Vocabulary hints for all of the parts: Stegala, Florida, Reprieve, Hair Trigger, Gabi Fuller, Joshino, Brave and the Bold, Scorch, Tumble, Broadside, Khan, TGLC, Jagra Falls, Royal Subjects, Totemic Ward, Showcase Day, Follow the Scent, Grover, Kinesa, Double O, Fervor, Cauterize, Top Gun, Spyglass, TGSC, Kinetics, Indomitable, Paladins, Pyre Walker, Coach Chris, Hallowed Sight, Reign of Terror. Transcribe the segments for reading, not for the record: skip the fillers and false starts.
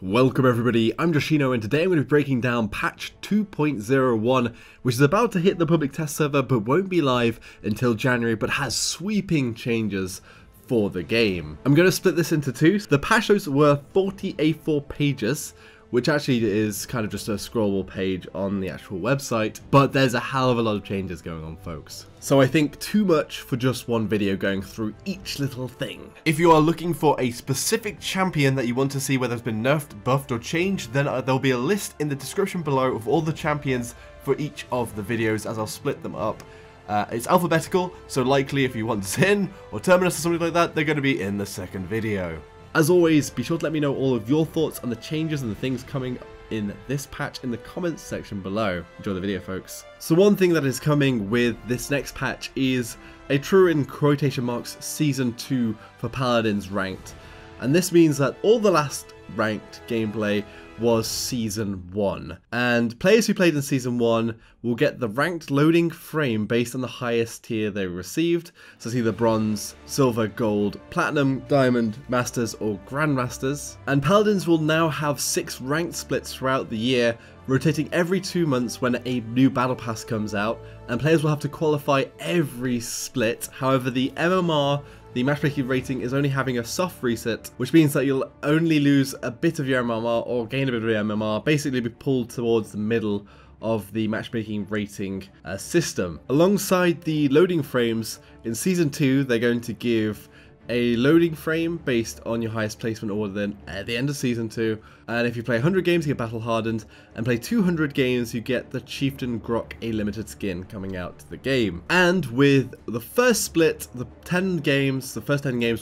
Welcome everybody, I'm Joshino and today I'm going to be breaking down patch 2.01, which is about to hit the public test server but won't be live until January, but has sweeping changes for the game. I'm going to split this into two. The patch notes were 40 A4 pages, which actually is kind of just a scrollable page on the actual website, but there's a hell of a lot of changes going on, folks. So I think too much for just one video going through each little thing. If you are looking for a specific champion that you want to see whether it's been nerfed, buffed or changed, then there'll be a list in the description below of all the champions for each of the videos as I'll split them up. It's alphabetical, so likely if you want Zin or Terminus or something like that, they're going to be in the second video. As always, be sure to let me know all of your thoughts on the changes and the things coming in this patch in the comments section below. Enjoy the video, folks. So one thing that is coming with this next patch is a true in quotation marks Season 2 for Paladins Ranked. And this means that all the last ranked gameplay was Season 1. And players who played in Season 1 will get the ranked loading frame based on the highest tier they received. So it's either Bronze, Silver, Gold, Platinum, Diamond, Masters or Grandmasters. And Paladins will now have 6 ranked splits throughout the year, rotating every 2 months when a new battle pass comes out, and players will have to qualify every split. However, the MMR, the matchmaking rating, is only having a soft reset, which means that you'll only lose a bit of your MMR or gain a bit of your MMR, basically be pulled towards the middle of the matchmaking rating system. Alongside the loading frames, in Season 2 they're going to give a loading frame based on your highest placement order then at the end of Season 2, and if you play 100 games you get Battle Hardened, and play 200 games you get the Chieftain Grok, a limited skin coming out to the game. And with the first split, the first 10 games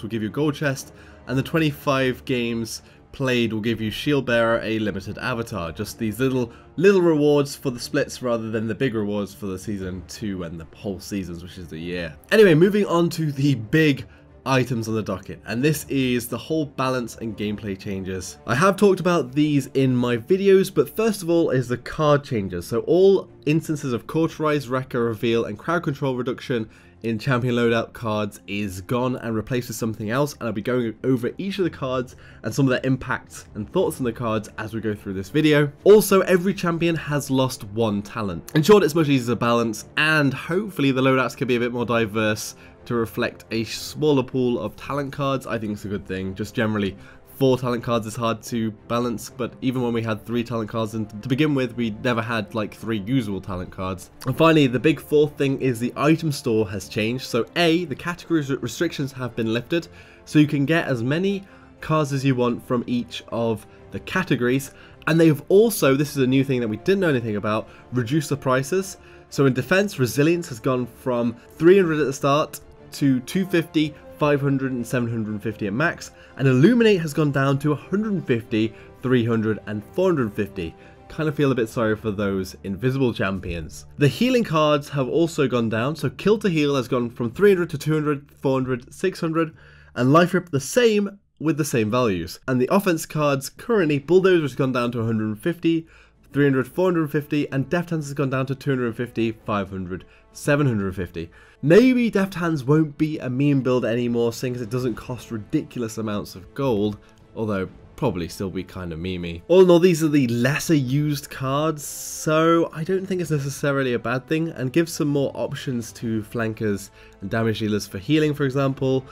will give you Gold Chest, and the 25 games played will give you Shield Bearer, a limited avatar. Just these little rewards for the splits rather than the big rewards for the Season 2 and the whole seasons, which is the year. Anyway, moving on to the big items on the docket, and this is the whole balance and gameplay changes. I have talked about these in my videos, but first of all is the card changes. So all instances of Cauterize, Wrecker, Reveal and Crowd Control Reduction in Champion Loadout cards is gone and replaced with something else, and I'll be going over each of the cards and some of their impacts and thoughts on the cards as we go through this video. Also, every champion has lost one talent. In short, it's much easier to balance, and hopefully the loadouts can be a bit more diverse to reflect a smaller pool of talent cards. I think it's a good thing. Just generally, 4 talent cards is hard to balance, but even when we had 3 talent cards, and to begin with, we never had like 3 usable talent cards. And finally, the big fourth thing is the item store has changed. So A, the category restrictions have been lifted, so you can get as many cards as you want from each of the categories. And they've also, this is a new thing that we didn't know anything about, reduced the prices. So in defense, resilience has gone from 300 at the start to 250, 500 and 750 at max, and Illuminate has gone down to 150, 300 and 450. Kind of feel a bit sorry for those invisible champions. The healing cards have also gone down, so Kill to Heal has gone from 300 to 200, 400, 600, and Life Rip the same with the same values. And the offense cards currently, Bulldozer has gone down to 150, 300, 450, and Deft Hands has gone down to 250, 500, 750. Maybe Deft Hands won't be a meme build anymore, seeing as it doesn't cost ridiculous amounts of gold, although probably still be kind of memey. All in all, these are the lesser used cards, so I don't think it's necessarily a bad thing, and gives some more options to flankers and damage dealers for healing, for example.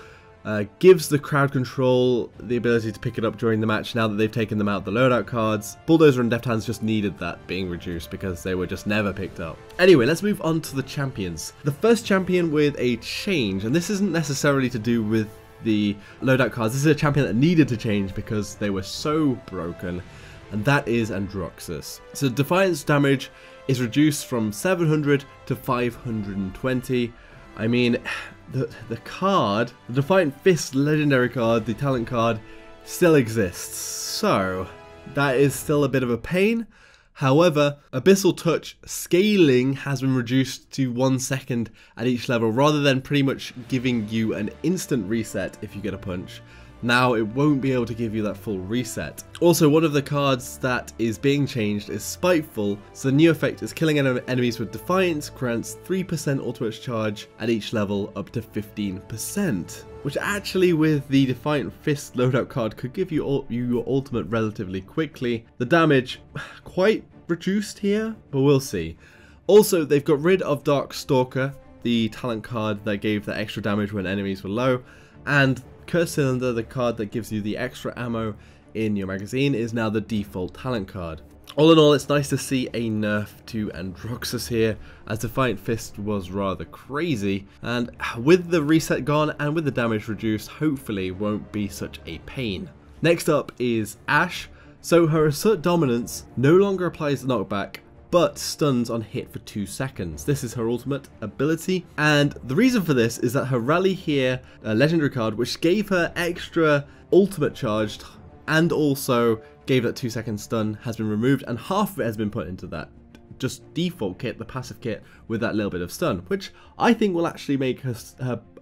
Gives the crowd control the ability to pick it up during the match now that they've taken them out the loadout cards. Bulldozer and Deft Hands just needed that being reduced because they were just never picked up. Anyway, let's move on to the champions. The first champion with a change, and this isn't necessarily to do with the loadout cards, this is a champion that needed to change because they were so broken, and that is Androxus. So Defiance damage is reduced from 700 to 520. I mean, the card, the Defiant Fist legendary card, the talent card, still exists, so that is still a bit of a pain. However, Abyssal Touch scaling has been reduced to 1 second at each level, rather than pretty much giving you an instant reset if you get a punch. Now it won't be able to give you that full reset. Also, one of the cards that is being changed is Spiteful, so the new effect is killing enemies with Defiance grants 3% auto-attack charge at each level up to 15%. Which actually, with the Defiant Fist loadout card, could give you your ultimate relatively quickly. The damage, quite reduced here, but we'll see. Also, they've got rid of Dark Stalker, the talent card that gave the extra damage when enemies were low, and Cursed Cylinder, the card that gives you the extra ammo in your magazine, is now the default talent card. All in all, it's nice to see a nerf to Androxus here, as Defiant Fist was rather crazy, and with the reset gone and with the damage reduced, hopefully won't be such a pain. Next up is Ashe, so her Assert Dominance no longer applies the knockback, but stuns on hit for 2 seconds. This is her ultimate ability, and the reason for this is that her Rally here, a legendary card, which gave her extra ultimate charged and also gave that 2 second stun, has been removed, and half of it has been put into that just default kit, the passive kit, with that little bit of stun, which I think will actually make her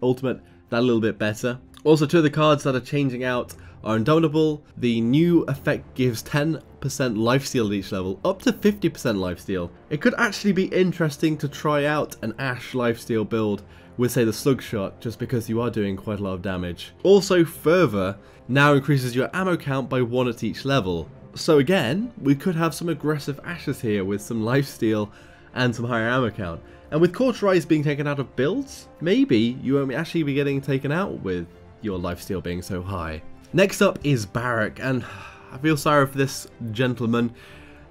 ultimate that little bit better. Also, two of the cards that are changing out are Indomitable. The new effect gives 10% lifesteal at each level, up to 50% lifesteal. It could actually be interesting to try out an Ashe lifesteal build with, say, the Slug Shot, just because you are doing quite a lot of damage. Also, Fervor now increases your ammo count by 1 at each level. So again, we could have some aggressive Ashes here with some lifesteal and some higher ammo count. And with Cauterize being taken out of builds, maybe you won't actually be getting taken out with your lifesteal being so high. Next up is Barik, and I feel sorry for this gentleman.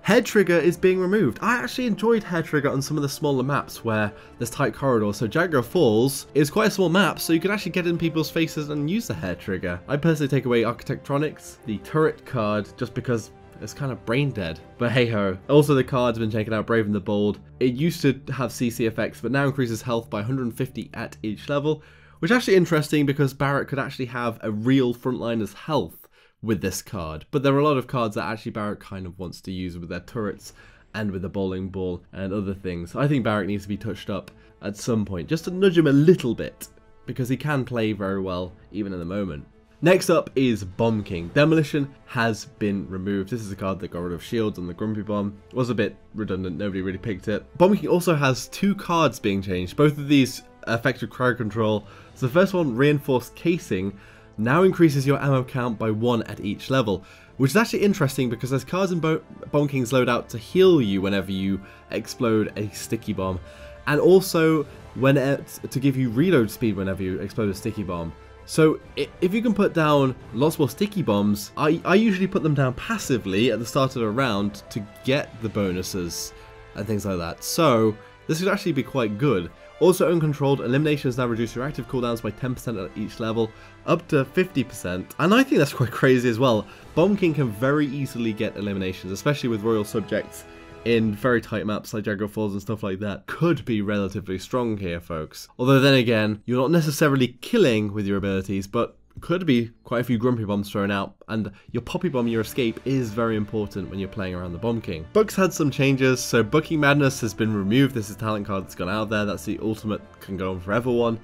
Hair Trigger is being removed. I actually enjoyed Hair Trigger on some of the smaller maps where there's tight corridors. So Jagra Falls is quite a small map, so you can actually get in people's faces and use the Hair Trigger. I personally take away Architectronics, the turret card, just because it's kind of brain dead, but hey ho. Also, the card's been taken out, Brave and the Bold. It used to have CC effects, but now increases health by 150 at each level, which is actually interesting because Barik could actually have a real frontliner's health with this card. But there are a lot of cards that actually Barik kind of wants to use with their turrets and with the bowling ball and other things. I think Barik needs to be touched up at some point, just to nudge him a little bit, because he can play very well even at the moment. Next up is Bomb King. Demolition has been removed. This is a card that got rid of shields on the Grumpy Bomb. It was a bit redundant, nobody really picked it. Bomb King also has two cards being changed. Both of these affect your crowd control. So the first one, Reinforced Casing, now increases your ammo count by 1 at each level, which is actually interesting because there's cards in Bomb King's loadout to heal you whenever you explode a sticky bomb, and also when to give you reload speed whenever you explode a sticky bomb. So if you can put down lots more sticky bombs, I usually put them down passively at the start of a round to get the bonuses and things like that. So this could actually be quite good. Also, Uncontrolled Eliminations now reduce your active cooldowns by 10% at each level, up to 50%. And I think that's quite crazy as well. Bomb King can very easily get eliminations, especially with Royal Subjects in very tight maps like Jagra Falls and stuff like that. Could be relatively strong here, folks. Although then again, you're not necessarily killing with your abilities, but could be quite a few Grumpy Bombs thrown out, and your Poppy Bomb, your escape, is very important when you're playing around the Bomb King. Buck's had some changes, so Bucking Madness has been removed. This is a talent card that's gone out there, that's the ultimate can go on forever one.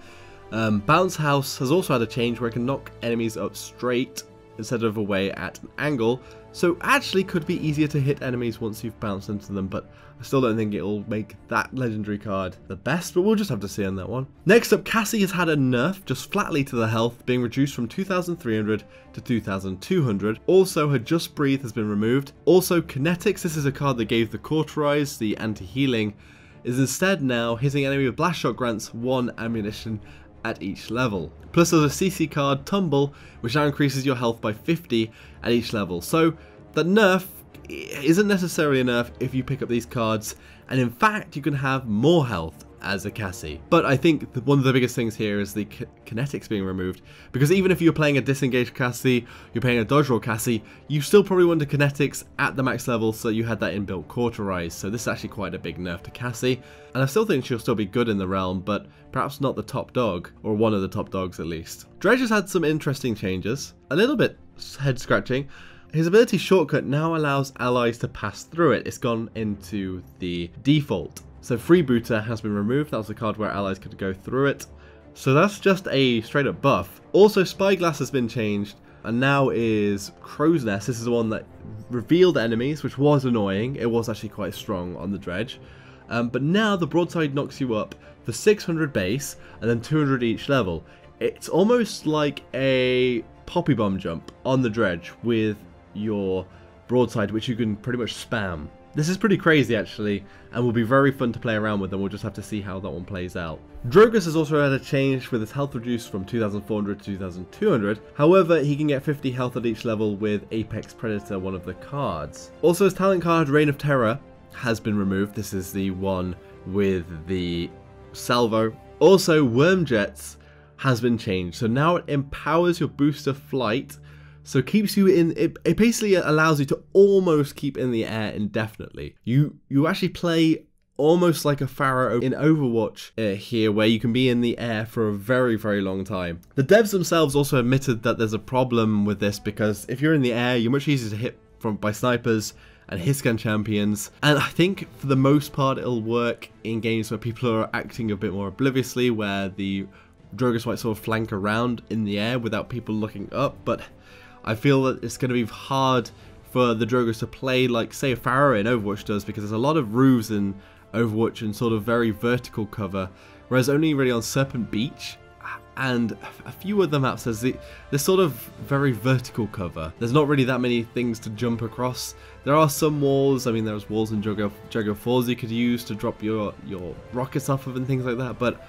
Bounce House has also had a change where it can knock enemies up straight instead of away at an angle, so actually could be easier to hit enemies once you've bounced into them, but I still don't think it'll make that legendary card the best, but we'll just have to see on that one. Next up, Cassie has had a nerf just flatly to the health, being reduced from 2,300 to 2,200. Also, her Just Breathe has been removed. Also, Kinetics, this is a card that gave the Cauterize, the anti-healing, is instead now hitting enemy with Blast Shot grants 1 ammunition at each level. Plus, there's a CC card, Tumble, which now increases your health by 50 at each level. So the nerf isn't necessarily a nerf if you pick up these cards, and in fact you can have more health as a Cassie. But I think one of the biggest things here is the Kinetics being removed, because even if you're playing a disengaged Cassie, you're playing a dodge roll Cassie, you still probably want the Kinetics at the max level, so you had that inbuilt Cauterize. So this is actually quite a big nerf to Cassie, and I still think she'll still be good in the realm, but perhaps not the top dog, or one of the top dogs at least. Dredge has had some interesting changes, a little bit head scratching. His ability Shortcut now allows allies to pass through it. It's gone into the default. So Freebooter has been removed. That was the card where allies could go through it. So that's just a straight up buff. Also, Spyglass has been changed. and now is Crow's Nest. This is the one that revealed enemies, which was annoying. It was actually quite strong on the Dredge. But now the Broadside knocks you up for 600 base and then 200 each level. It's almost like a Poppy Bomb jump on the Dredge with your Broadside, which you can pretty much spam. This is pretty crazy actually, and will be very fun to play around with, and we'll just have to see how that one plays out. Drogoz has also had a change with his health reduced from 2400 to 2200, however he can get 50 health at each level with Apex Predator, one of the cards. Also his talent card, Reign of Terror, has been removed. This is the one with the salvo. Also Worm Jets has been changed, so now it empowers your booster flight. So keeps you in, it basically allows you to almost keep in the air indefinitely. You actually play almost like a pharaoh in Overwatch here, where you can be in the air for a very, very long time. The devs themselves also admitted that there's a problem with this, because if you're in the air, you're much easier to hit by snipers and hitscan champions. And I think for the most part, it'll work in games where people are acting a bit more obliviously, where the Drogoz might sort of flank around in the air without people looking up, but I feel that it's going to be hard for the Drogoz to play like, say, a pharaoh in Overwatch does, because there's a lot of roofs in Overwatch and sort of very vertical cover, whereas only really on Serpent Beach and a few other maps there's this sort of very vertical cover. There's not really that many things to jump across. There are some walls. I mean, there's walls in Drogoz 4s you could use to drop your rockets off of and things like that, but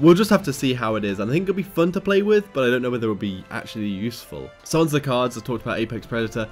we'll just have to see how it is, and I think it'll be fun to play with, but I don't know whether it'll be actually useful. So onto the cards. I talked about Apex Predator.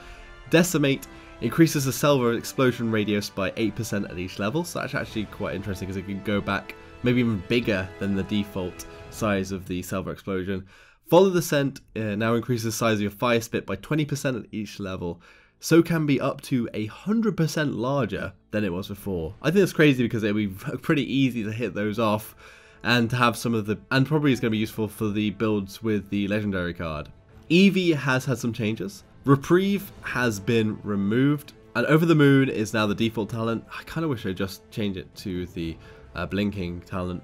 Decimate increases the Selva explosion radius by 8% at each level, so that's actually quite interesting because it can go back maybe even bigger than the default size of the Selva explosion. Follow the Scent now increases the size of your Fire Spit by 20% at each level, so can be up to 100% larger than it was before. I think it's crazy because it'll be pretty easy to hit those off, and to have some of the, and probably is going to be useful for the builds with the legendary card. Eevee has had some changes. Reprieve has been removed, and Over the Moon is now the default talent. I kind of wish I just changed it to the blinking talent.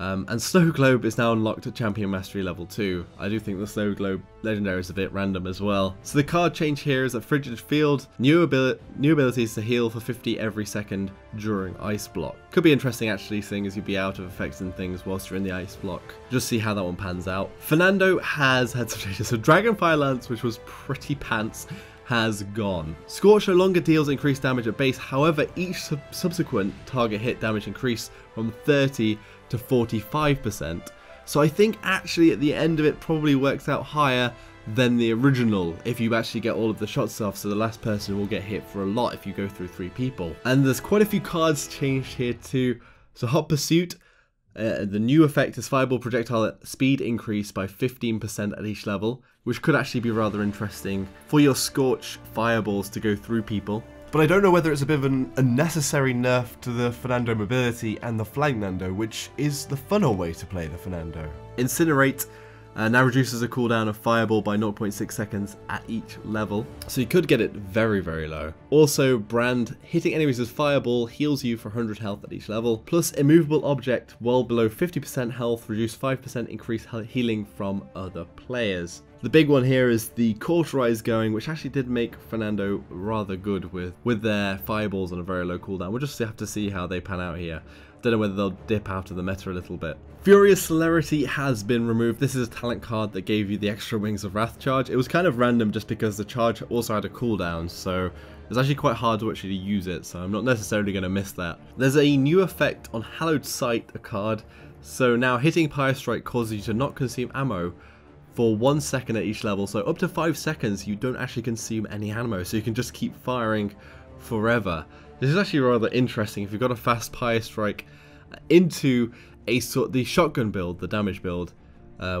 And Snow Globe is now unlocked at Champion Mastery level 2. I do think the Snow Globe legendary is a bit random as well. So the card change here is that Frigid Field, new abilities to heal for 50 every second during Ice Block. Could be interesting actually, seeing as you'd be out of effects and things whilst you're in the Ice Block. Just see how that one pans out. Fernando has had some changes. So Dragonfire Lance, which was pretty pants, has gone. Scorch no longer deals increased damage at base, however each subsequent target hit damage increased from 30 to 45%, so I think actually at the end of it probably works out higher than the original if you actually get all of the shots off, so the last person will get hit for a lot if you go through 3 people. And there's quite a few cards changed here too. So Hot Pursuit, the new effect is fireball projectile speed increased by 15% at each level, which could actually be rather interesting for your Scorch fireballs to go through people. But I don't know whether it's a bit of an unnecessary nerf to the Fernando mobility and the Flangnando, which is the funner way to play the Fernando. Incinerate now reduces the cooldown of Fireball by 0.6 seconds at each level, so you could get it very, very low. Also Brand, hitting enemies with Fireball heals you for 100 health at each level, plus Immovable Object, well below 50% health, reduce 5% increased healing from other players. The big one here is the Cauterize going, which actually did make Fernando rather good with their fireballs on a very low cooldown. We'll just have to see how they pan out here. Don't know whether they'll dip out of the meta a little bit. Furious Celerity has been removed. This is a talent card that gave you the extra Wings of Wrath charge. It was kind of random just because the charge also had a cooldown, so it's actually quite hard to actually use it, so I'm not necessarily going to miss that. There's a new effect on Hallowed Sight, a card. So now hitting Pyre Strike causes you to not consume ammo for 1 second at each level, so up to 5 seconds you don't actually consume any ammo, so you can just keep firing forever. This is actually rather interesting if you've got a fast Pyre Strike into a sort the shotgun build, the damage build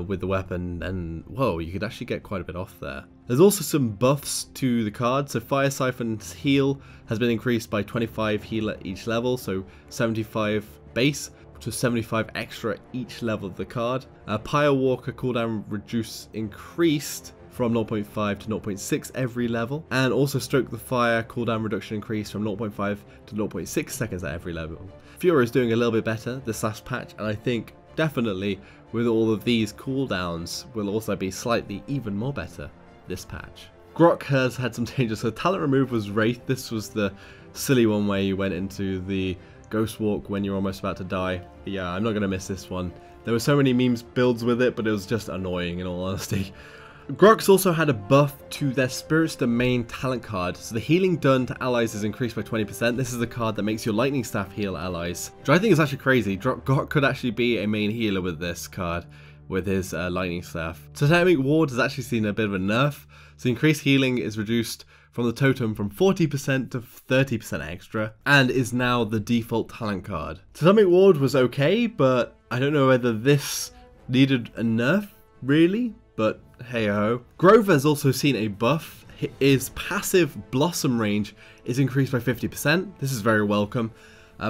with the weapon, and whoa, you could actually get quite a bit off there. There's also some buffs to the card, so Fire Siphon's heal has been increased by 25 heal at each level, so 75 base to 75 extra at each level of the card. Pyre Walker cooldown increased from 0.5 to 0.6 every level, and also Stroke the Fire cooldown reduction increased from 0.5 to 0.6 seconds at every level. Fiora is doing a little bit better this last patch, and I think definitely with all of these cooldowns will also be slightly even more better this patch. Grok has had some changes. So talent remove was Wraith. This was the silly one where you went into the Ghost Walk when you're almost about to die. Yeah, I'm not going to miss this one. There were so many memes builds with it, but it was just annoying in all honesty. Grok's also had a buff to their Spirit's Domain talent card, so the healing done to allies is increased by 20%. This is the card that makes your Lightning Staff heal allies, which I think is actually crazy. Grok could actually be a main healer with this card, with his Lightning Staff. Totemic Ward has actually seen a bit of a nerf, so increased healing is reduced from the totem from 40% to 30% extra, and is now the default talent card. Totemic Ward was okay, but I don't know whether this needed a nerf, really, but hey-ho. Grove has also seen a buff. His passive Blossom range is increased by 50%. This is very welcome.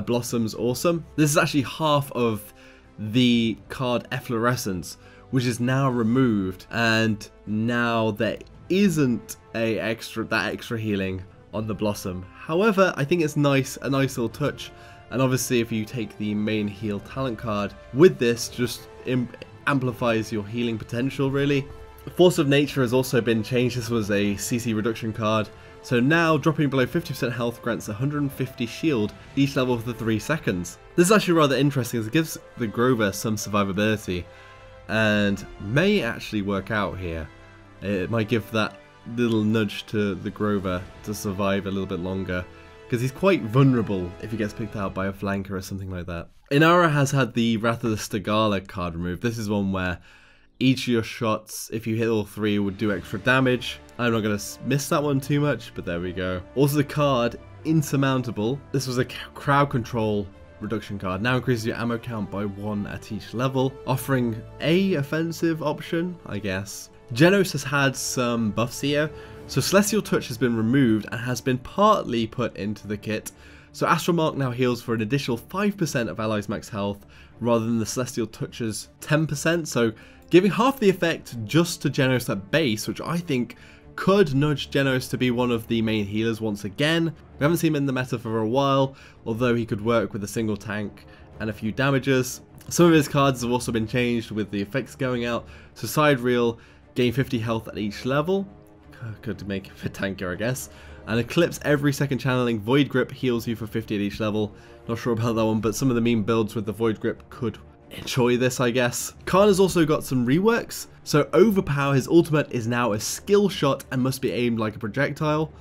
Blossom's awesome. This is actually half of the card Efflorescence, which is now removed, and now there isn't that extra healing on the Blossom. However, I think it's a nice little touch, and obviously if you take the main heal talent card with this, just amplifies your healing potential really. Force of Nature has also been changed. This was a CC reduction card, so now dropping below 50% health grants 150 shield each level for 3 seconds. This is actually rather interesting as it gives the Grover some survivability and may actually work out here. It might give that little nudge to the Grover to survive a little bit longer, because he's quite vulnerable if he gets picked out by a flanker or something like that. Inara has had the Wrath of the Stegala card removed. This is one where each of your shots, if you hit all three, would do extra damage. I'm not going to miss that one too much, but there we go. Also the card, Insurmountable. This was a crowd control reduction card. Now increases your ammo count by 1 at each level, offering a offensive option, I guess. Genos has had some buffs here. So Celestial Touch has been removed and has been partly put into the kit. So Astral Mark now heals for an additional 5% of allies' max health rather than the Celestial Touch's 10%. So giving half the effect just to Genos at base, which I think could nudge Genos to be one of the main healers once again. We haven't seen him in the meta for a while, although he could work with a single tank and a few damages. Some of his cards have also been changed with the effects going out. So Side Reel, gain 50 health at each level. Could make it for tanker, I guess. And Eclipse, every second channeling, Void Grip heals you for 50 at each level. Not sure about that one, but some of the meme builds with the Void Grip could enjoy this, I guess. Khan has also got some reworks. So Overpower, his ultimate, is now a skill shot and must be aimed like a projectile.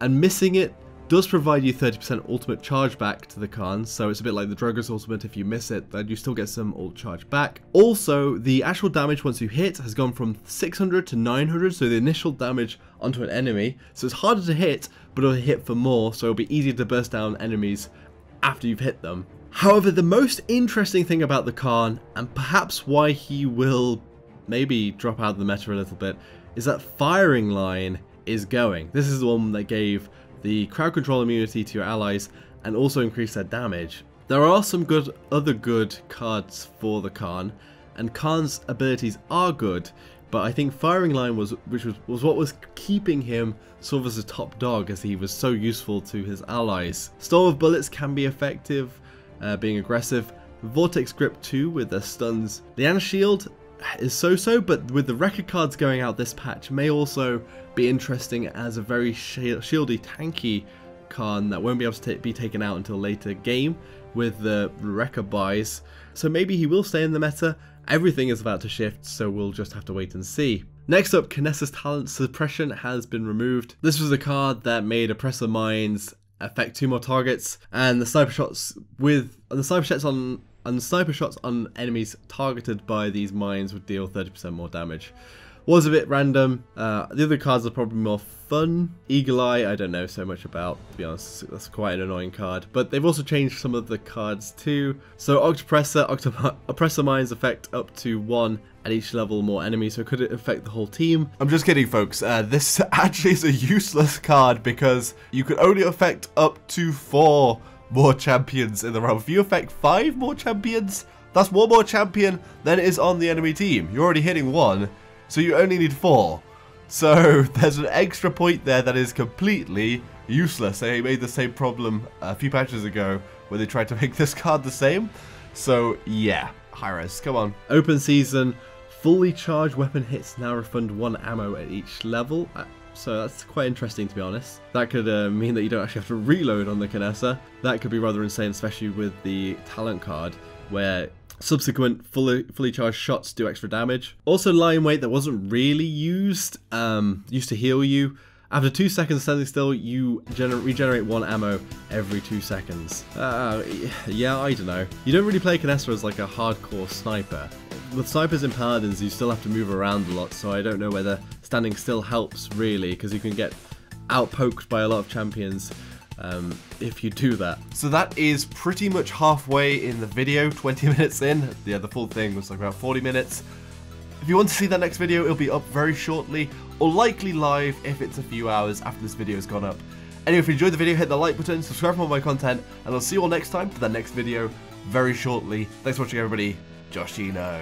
And missing it does provide you 30% ultimate charge back to the Khan, so it's a bit like the Drogoz ultimate. If you miss it, then you still get some ult charge back. Also, the actual damage once you hit has gone from 600 to 900, so the initial damage onto an enemy. So it's harder to hit, but it'll hit for more, so it'll be easier to burst down enemies after you've hit them. However, the most interesting thing about the Khan, and perhaps why he will maybe drop out of the meta a little bit, is that Firing Line is going. This is the one that gave the crowd control immunity to your allies and also increase their damage. There are some other good cards for the Khan, and Khan's abilities are good, but I think Firing Line was what was keeping him sort of as a top dog, as he was so useful to his allies. Storm of Bullets can be effective, being aggressive. Vortex Grip 2 with the stuns. Leanna's Shield is so-so, but with the record cards going out this patch, may also be interesting as a very shieldy, tanky Khan that won't be able to be taken out until later game with the record buys. So maybe he will stay in the meta. Everything is about to shift, so we'll just have to wait and see. Next up, Kinetics' talent Suppression has been removed. This was a card that made Oppressor Mines affect 2 more targets, and the sniper shots on enemies targeted by these mines would deal 30% more damage. Was a bit random. The other cards are probably more fun. Eagle Eye, I don't know so much about, to be honest. That's quite an annoying card. But they've also changed some of the cards too. So Oppressor Mines affect up to 1 at each level more enemies, so could it affect the whole team? I'm just kidding, folks. This actually is a useless card because you could only affect up to 4 more champions in the round. If you affect 5 more champions, that's 1 more champion than is on the enemy team. You're already hitting 1. So you only need 4. So there's an extra point there that is completely useless. They made the same problem a few patches ago where they tried to make this card the same. So yeah, high res, come on. Open Season, Fully charged weapon hits now refund 1 ammo at each level, so that's quite interesting, to be honest. That could mean that you don't actually have to reload on the Kinesa. That could be rather insane, especially with the talent card, where subsequent fully charged shots do extra damage. Also, Lion Weight that wasn't really used, used to heal you. After 2 seconds standing still, you regenerate 1 ammo every 2 seconds. Yeah, I don't know. You don't really play Kinesa as like a hardcore sniper. With snipers and Paladins, you still have to move around a lot, so I don't know whether standing still helps really, because you can get outpoked by a lot of champions if you do that. So that is pretty much halfway in the video, 20 minutes in. Yeah, the full thing was like about 40 minutes. If you want to see that next video, it'll be up very shortly, or likely live if it's a few hours after this video has gone up. Anyway, if you enjoyed the video, hit the like button, subscribe for more of my content, and I'll see you all next time for that next video very shortly. Thanks for watching, everybody. Joshino.